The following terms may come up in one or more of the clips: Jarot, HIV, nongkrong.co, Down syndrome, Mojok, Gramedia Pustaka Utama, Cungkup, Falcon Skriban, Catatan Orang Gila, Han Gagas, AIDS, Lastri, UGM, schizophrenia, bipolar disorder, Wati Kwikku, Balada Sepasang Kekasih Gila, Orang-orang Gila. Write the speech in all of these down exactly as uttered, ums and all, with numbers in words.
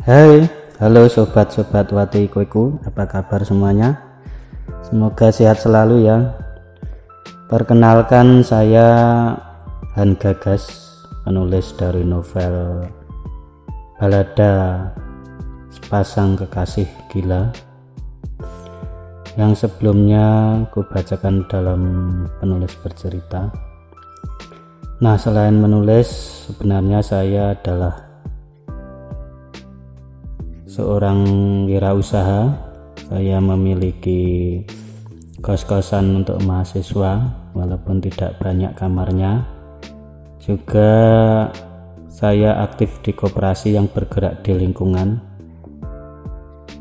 Hai, halo sobat-sobat Wati Kwikku, apa kabar semuanya? Semoga sehat selalu ya. Perkenalkan, saya Han Gagas, penulis dari novel Balada Sepasang Kekasih Gila yang sebelumnya kubacakan dalam Penulis Bercerita. Nah, selain menulis, sebenarnya saya adalah seorang wirausaha. Saya memiliki kos-kosan untuk mahasiswa walaupun tidak banyak kamarnya. Juga saya aktif di koperasi yang bergerak di lingkungan,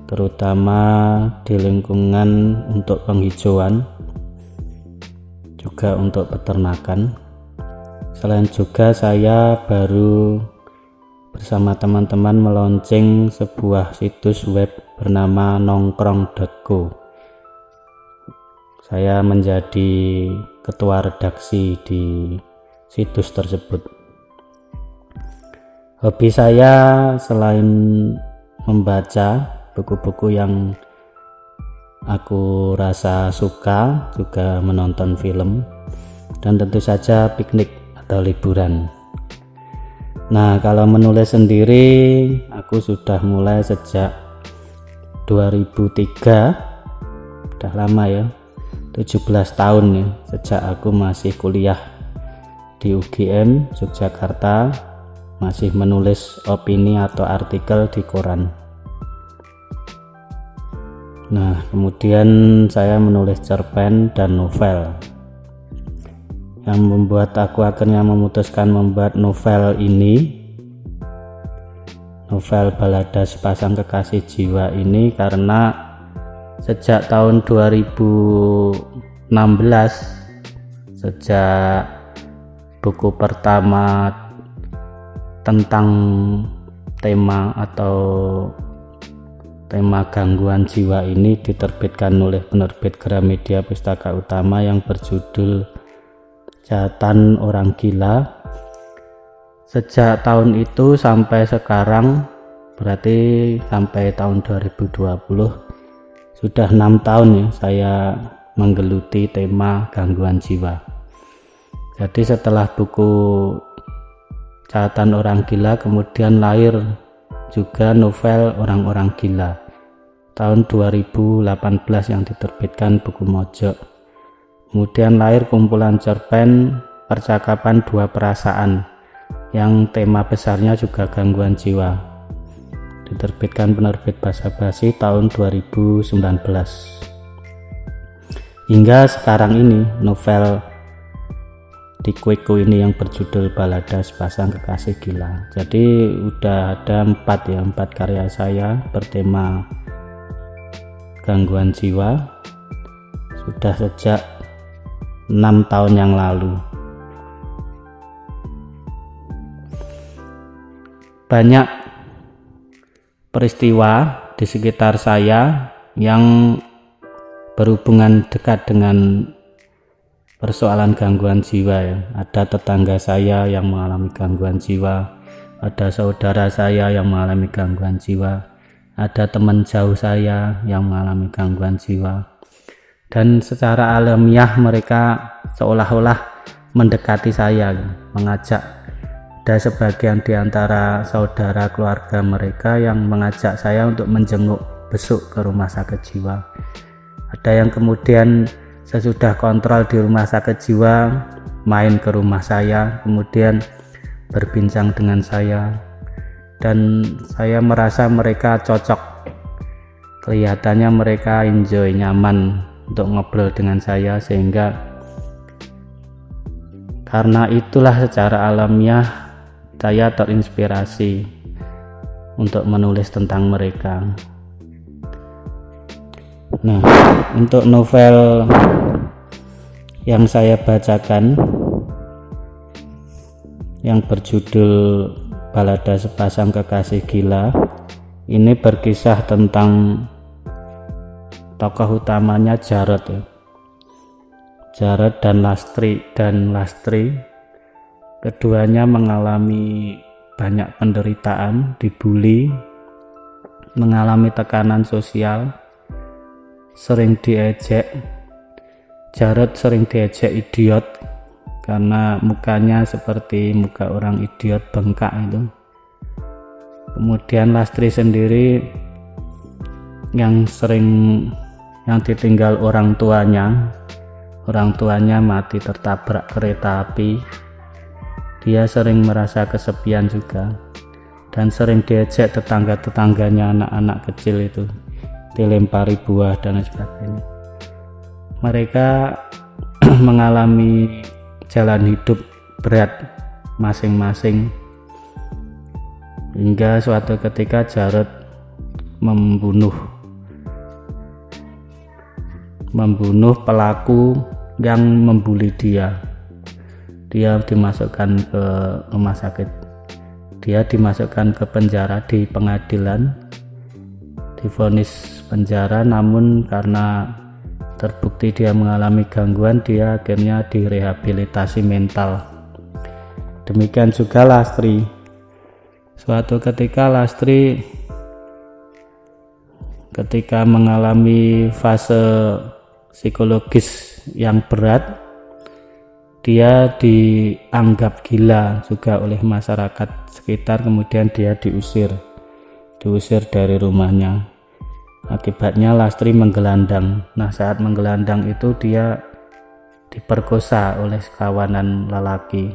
terutama di lingkungan untuk penghijauan, juga untuk peternakan. Selain juga saya baru bersama teman-teman melaunching sebuah situs web bernama nongkrong titik co. Saya menjadi ketua redaksi di situs tersebut. Hobi saya selain membaca buku-buku yang aku rasa suka, juga menonton film, dan tentu saja piknik atau liburan. Nah, kalau menulis sendiri aku sudah mulai sejak dua ribu tiga, udah lama ya, tujuh belas tahun ya, sejak aku masih kuliah di U G M Yogyakarta, masih menulis opini atau artikel di koran. Nah, kemudian saya menulis cerpen dan novel, yang membuat aku akhirnya memutuskan membuat novel ini, novel Balada Sepasang Kekasih Jiwa ini, karena sejak tahun dua ribu enam belas, sejak buku pertama tentang tema atau tema gangguan jiwa ini diterbitkan oleh penerbit Gramedia Pustaka Utama yang berjudul Catatan Orang Gila. Sejak tahun itu sampai sekarang, berarti sampai tahun dua ribu dua puluh, sudah enam tahun ya saya menggeluti tema gangguan jiwa. Jadi setelah buku Catatan Orang Gila, kemudian lahir juga novel Orang-orang Gila tahun dua ribu delapan belas yang diterbitkan buku Mojok. Kemudian lahir kumpulan cerpen Percakapan Dua Perasaan yang tema besarnya juga gangguan jiwa, diterbitkan penerbit Basa-Basi tahun dua ribu sembilan belas. Hingga sekarang ini novel di Kwikku ini yang berjudul Balada Sepasang Kekasih Gila. Jadi udah ada empat ya, empat karya saya bertema gangguan jiwa sudah sejak enam tahun yang lalu. Banyak peristiwa di sekitar saya yang berhubungan dekat dengan persoalan gangguan jiwa ya. Ada tetangga saya yang mengalami gangguan jiwa, ada saudara saya yang mengalami gangguan jiwa, ada teman jauh saya yang mengalami gangguan jiwa. Dan secara alamiah mereka seolah-olah mendekati saya, mengajak. Ada sebagian di antara saudara keluarga mereka yang mengajak saya untuk menjenguk besok ke rumah sakit jiwa. Ada yang kemudian sesudah kontrol di rumah sakit jiwa main ke rumah saya, kemudian berbincang dengan saya, dan saya merasa mereka cocok. Kelihatannya mereka enjoy, nyaman untuk ngobrol dengan saya, sehingga karena itulah secara alamiah saya terinspirasi untuk menulis tentang mereka. Nah, untuk novel yang saya bacakan yang berjudul Balada Sepasang Kekasih Gila ini berkisah tentang tokoh utamanya Jarot ya. Jarot dan Lastri dan Lastri keduanya mengalami banyak penderitaan, dibully, mengalami tekanan sosial, sering diejek. Jarot sering diejek idiot karena mukanya seperti muka orang idiot bengkak itu. Kemudian Lastri sendiri yang sering yang ditinggal orang tuanya, orang tuanya mati tertabrak kereta api. Dia sering merasa kesepian juga dan sering diejek tetangga-tetangganya, anak-anak kecil itu dilempari buah dan sebagainya. Mereka mengalami jalan hidup berat masing-masing hingga suatu ketika Jarot membunuh membunuh pelaku yang membuli dia. Dia dimasukkan ke rumah sakit, dia dimasukkan ke penjara di pengadilan, divonis penjara. Namun karena terbukti dia mengalami gangguan, dia akhirnya direhabilitasi mental. Demikian juga Lastri. Suatu ketika Lastri ketika mengalami fase psikologis yang berat, dia dianggap gila juga oleh masyarakat sekitar. Kemudian dia diusir diusir dari rumahnya. Akibatnya Lastri menggelandang. Nah, saat menggelandang itu dia diperkosa oleh kawanan lelaki.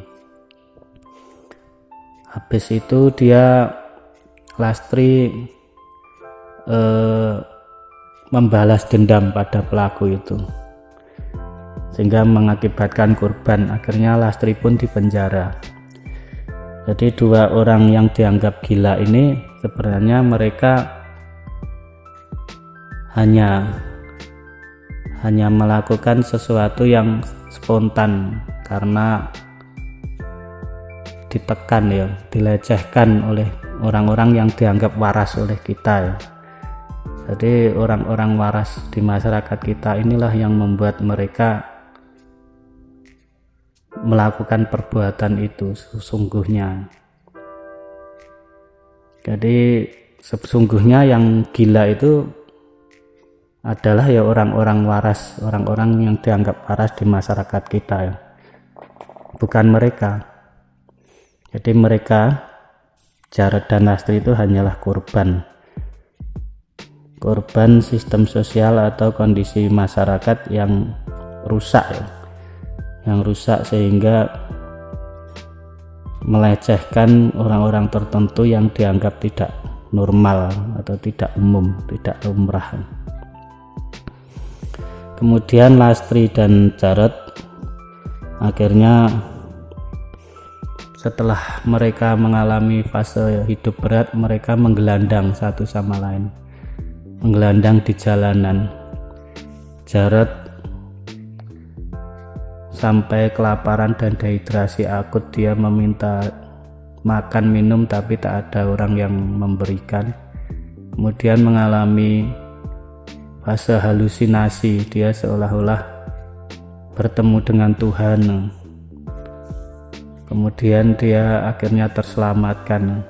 Habis itu dia Lastri eh, membalas dendam pada pelaku itu, sehingga mengakibatkan korban. Akhirnya Lastri pun dipenjara. Jadi dua orang yang dianggap gila ini sebenarnya mereka hanya hanya melakukan sesuatu yang spontan karena ditekan ya, dilecehkan oleh orang-orang yang dianggap waras oleh kita ya. Jadi orang-orang waras di masyarakat kita inilah yang membuat mereka melakukan perbuatan itu sesungguhnya. Jadi sesungguhnya yang gila itu adalah ya orang-orang waras, orang-orang yang dianggap waras di masyarakat kita ya. Bukan mereka. Jadi mereka, Jarot dan Lastri itu hanyalah korban. Korban sistem sosial atau kondisi masyarakat yang rusak ya. yang rusak sehingga melecehkan orang-orang tertentu yang dianggap tidak normal atau tidak umum, tidak lumrah. Kemudian Lastri dan Jarot akhirnya setelah mereka mengalami fase hidup berat, mereka menggelandang satu sama lain, menggelandang di jalanan. Jarot sampai kelaparan dan dehidrasi akut, dia meminta makan minum tapi tak ada orang yang memberikan. Kemudian mengalami fase halusinasi, dia seolah-olah bertemu dengan Tuhan. Kemudian dia akhirnya terselamatkan.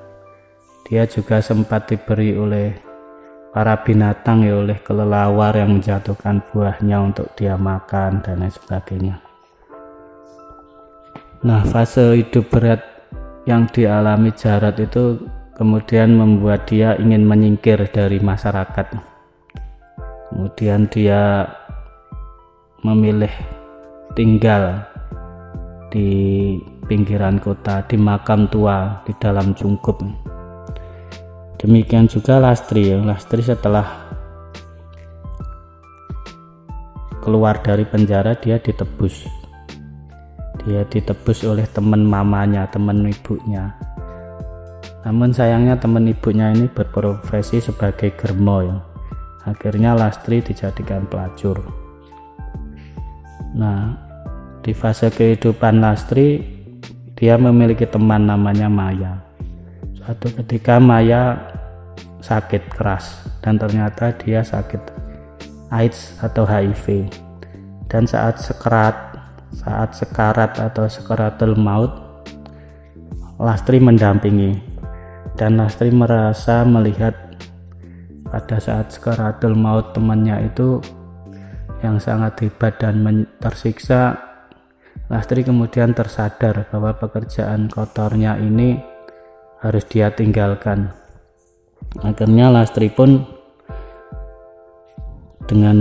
Dia juga sempat diberi oleh para binatang ya, oleh kelelawar yang menjatuhkan buahnya untuk dia makan dan lain sebagainya. Nah, fase hidup berat yang dialami Jarot itu kemudian membuat dia ingin menyingkir dari masyarakat. Kemudian dia memilih tinggal di pinggiran kota, di makam tua, di dalam cungkup. Demikian juga Lastri. Lastri setelah keluar dari penjara, dia ditebus. Dia ditebus oleh teman mamanya, teman ibunya. Namun sayangnya teman ibunya ini berprofesi sebagai germo ya. Akhirnya Lastri dijadikan pelacur. Nah, di fase kehidupan Lastri, dia memiliki teman namanya Maya. Suatu ketika Maya sakit keras dan ternyata dia sakit AIDS atau H I V. Dan saat sekarat Saat sekarat atau sekaratul maut, Lastri mendampingi, dan Lastri merasa melihat pada saat sekaratul maut temannya itu yang sangat hebat dan tersiksa, Lastri kemudian tersadar bahwa pekerjaan kotornya ini harus dia tinggalkan. Akhirnya Lastri pun dengan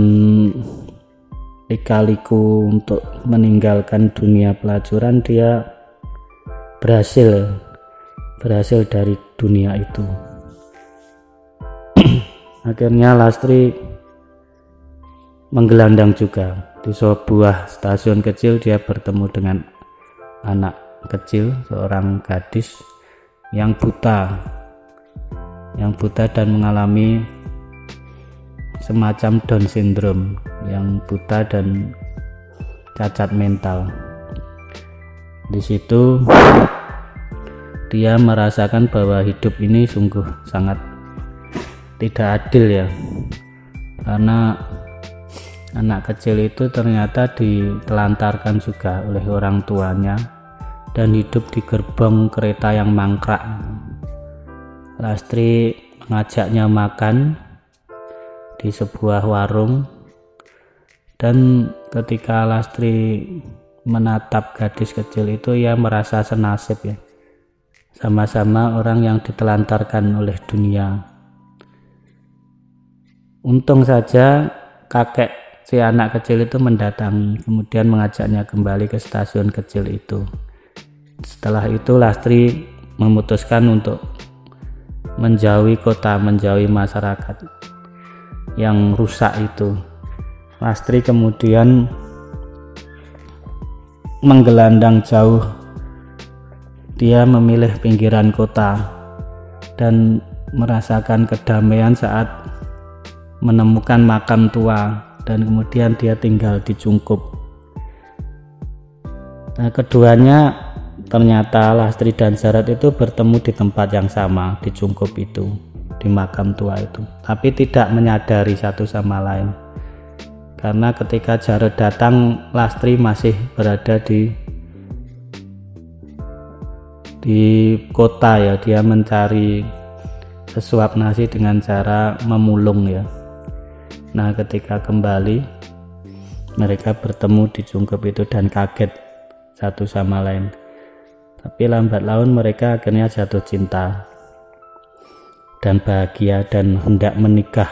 lika-liku untuk meninggalkan dunia pelacuran, dia berhasil berhasil dari dunia itu. Akhirnya Lastri menggelandang juga di sebuah stasiun kecil. Dia bertemu dengan anak kecil, seorang gadis yang buta yang buta dan mengalami semacam Down syndrome, yang buta dan cacat mental. Di situ dia merasakan bahwa hidup ini sungguh sangat tidak adil ya, karena anak kecil itu ternyata ditelantarkan juga oleh orang tuanya dan hidup di gerbong kereta yang mangkrak. Lastri mengajaknya makan di sebuah warung, dan ketika Lastri menatap gadis kecil itu, ia merasa senasib ya, sama-sama orang yang ditelantarkan oleh dunia. Untung saja kakek si anak kecil itu mendatangi, kemudian mengajaknya kembali ke stasiun kecil itu. Setelah itu Lastri memutuskan untuk menjauhi kota, menjauhi masyarakat yang rusak itu. Lastri kemudian menggelandang jauh. Dia memilih pinggiran kota dan merasakan kedamaian saat menemukan makam tua, dan kemudian dia tinggal di Cungkup. Nah, keduanya ternyata Lastri dan Jarot itu bertemu di tempat yang sama, di Cungkup itu, di makam tua itu, tapi tidak menyadari satu sama lain, karena ketika Jarot datang, Lastri masih berada di di kota ya. Dia mencari sesuap nasi dengan cara memulung ya. Nah, ketika kembali mereka bertemu di Cungkup itu dan kaget satu sama lain, tapi lambat laun mereka akhirnya jatuh cinta dan bahagia dan hendak menikah.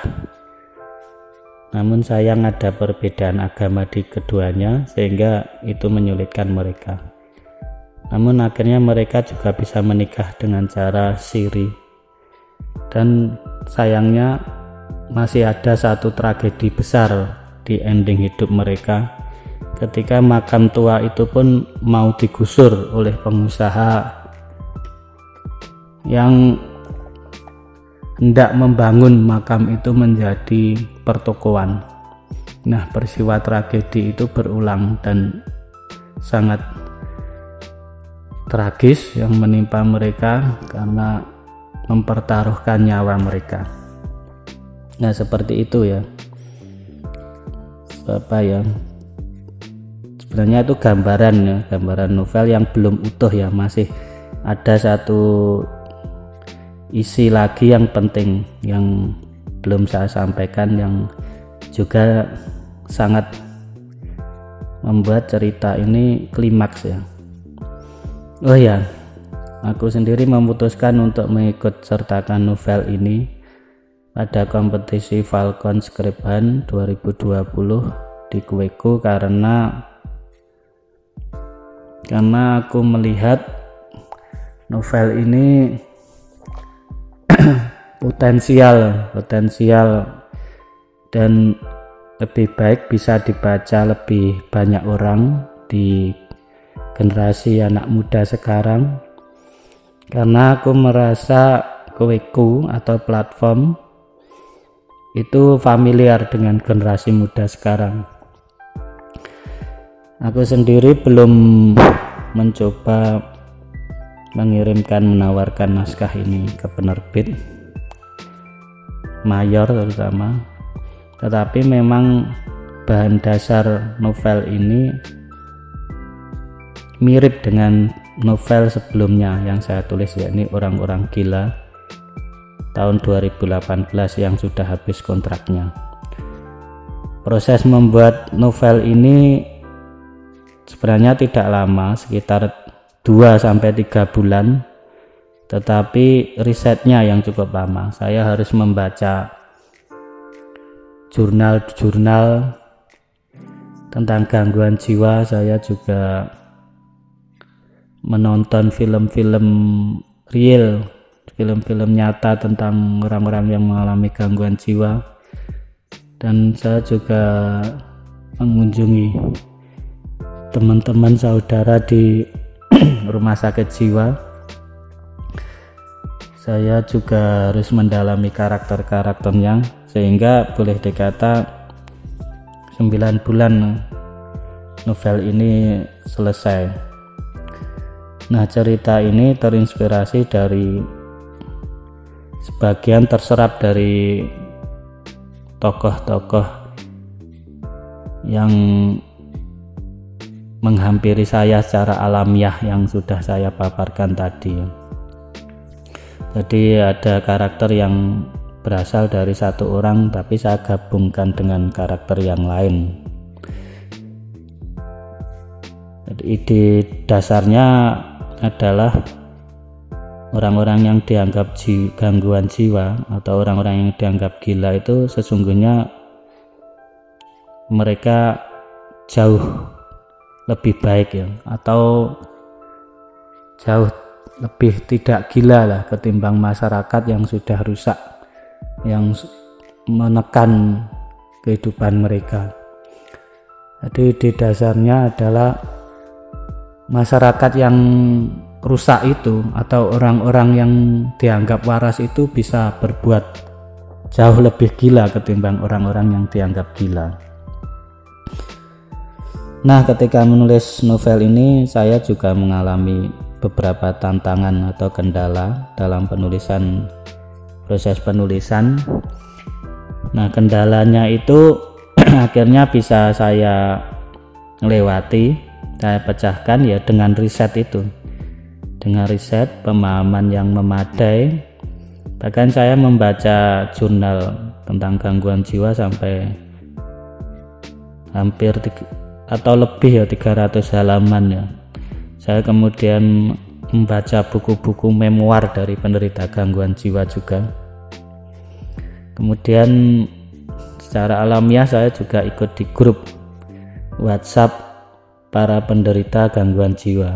Namun sayang ada perbedaan agama di keduanya sehingga itu menyulitkan mereka. Namun akhirnya mereka juga bisa menikah dengan cara siri. Dan sayangnya masih ada satu tragedi besar di ending hidup mereka, ketika makam tua itu pun mau digusur oleh pengusaha yang hendak membangun makam itu menjadi pertokoan. Nah, peristiwa tragedi itu berulang dan sangat tragis yang menimpa mereka karena mempertaruhkan nyawa mereka. Nah, seperti itu ya. Apa ya? Sebenarnya itu gambaran ya, gambaran novel yang belum utuh ya, masih ada satu isi lagi yang penting yang belum saya sampaikan, yang juga sangat membuat cerita ini klimaks ya. Oh ya, aku sendiri memutuskan untuk mengikut sertakan novel ini pada kompetisi Falcon Skriban dua ribu dua puluh di Kwikku, karena karena aku melihat novel ini potensial potensial dan lebih baik bisa dibaca lebih banyak orang di generasi anak muda sekarang, karena aku merasa Kwikku atau platform itu familiar dengan generasi muda sekarang. Aku sendiri belum mencoba mengirimkan menawarkan naskah ini ke penerbit mayor terutama, tetapi memang bahan dasar novel ini mirip dengan novel sebelumnya yang saya tulis, yakni Orang-orang Gila tahun dua ribu delapan belas yang sudah habis kontraknya. Proses membuat novel ini sebenarnya tidak lama, sekitar dua sampai tiga bulan, tetapi risetnya yang cukup lama. Saya harus membaca jurnal-jurnal tentang gangguan jiwa, saya juga menonton film-film real, film-film nyata tentang orang-orang yang mengalami gangguan jiwa, dan saya juga mengunjungi teman-teman saudara di rumah sakit jiwa. Saya juga harus mendalami karakter-karakternya, sehingga boleh dikata sembilan bulan novel ini selesai. Nah, cerita ini terinspirasi dari sebagian terserap dari tokoh-tokoh yang menghampiri saya secara alamiah yang sudah saya paparkan tadi. Jadi ada karakter yang berasal dari satu orang, tapi saya gabungkan dengan karakter yang lain. Jadi ide dasarnya adalah orang-orang yang dianggap jiwa, gangguan jiwa atau orang-orang yang dianggap gila itu sesungguhnya mereka jauh lebih baik ya, atau jauh lebih tidak gila lah ketimbang masyarakat yang sudah rusak, yang menekan kehidupan mereka. Jadi ide dasarnya adalah masyarakat yang rusak itu atau orang-orang yang dianggap waras itu bisa berbuat jauh lebih gila ketimbang orang-orang yang dianggap gila. Nah, ketika menulis novel ini saya juga mengalami beberapa tantangan atau kendala dalam penulisan, proses penulisan. Nah, kendalanya itu akhirnya bisa saya lewati, saya pecahkan ya dengan riset itu, dengan riset pemahaman yang memadai. Bahkan saya membaca jurnal tentang gangguan jiwa sampai hampir tiga, atau lebih ya tiga ratus halaman ya. Saya kemudian membaca buku-buku memoir dari penderita gangguan jiwa juga. Kemudian secara alamiah saya juga ikut di grup WhatsApp para penderita gangguan jiwa,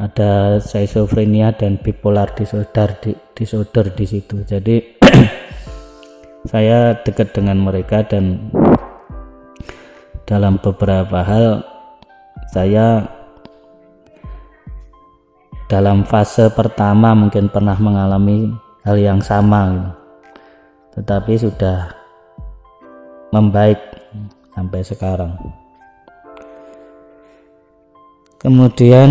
ada schizophrenia dan bipolar disorder di, disorder di situ. Jadi saya dekat dengan mereka dan dalam beberapa hal saya dalam fase pertama mungkin pernah mengalami hal yang sama, tetapi sudah membaik sampai sekarang. Kemudian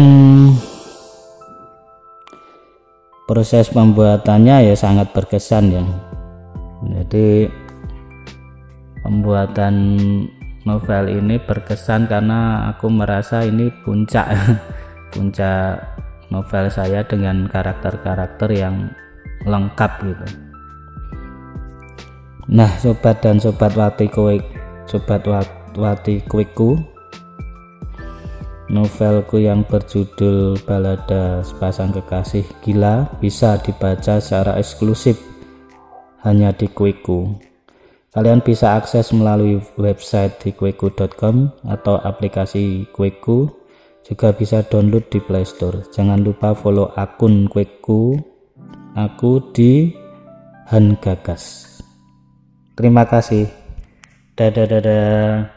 proses pembuatannya ya sangat berkesan ya. Jadi pembuatan novel ini berkesan karena aku merasa ini puncak puncak novel saya dengan karakter-karakter yang lengkap gitu. Nah, sobat dan sobat Wati Kwikku, sobat Wati Kwikku, novelku yang berjudul Balada Sepasang Kekasih Gila bisa dibaca secara eksklusif hanya di Kwikku. Kalian bisa akses melalui website di kwikku dot com atau aplikasi Kwikku, juga bisa download di Play Store. Jangan lupa follow akun Kwikku aku di Han Gagas. Terima kasih. Dadah dadah.